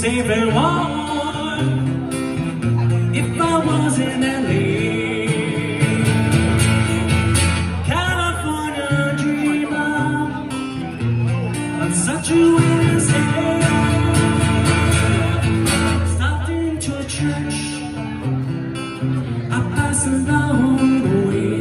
Saving one if I was in LA. California dreamer on such a Wednesday. Stopped into a church, I passed along the way.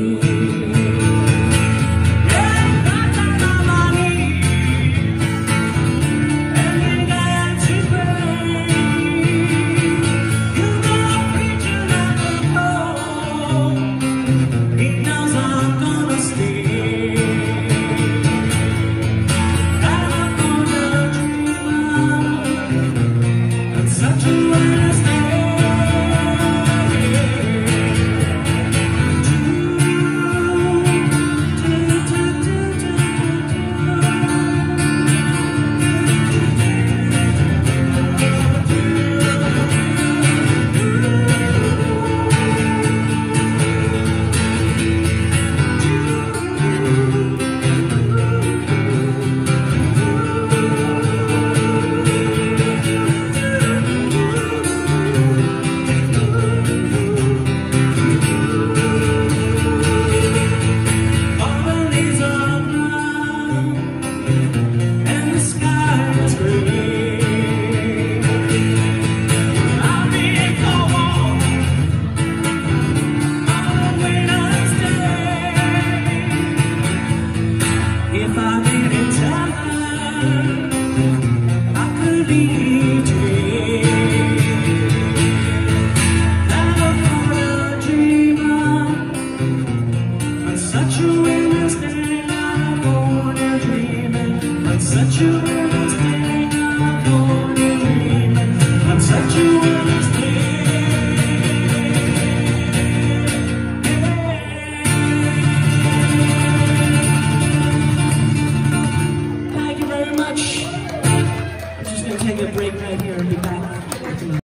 Such a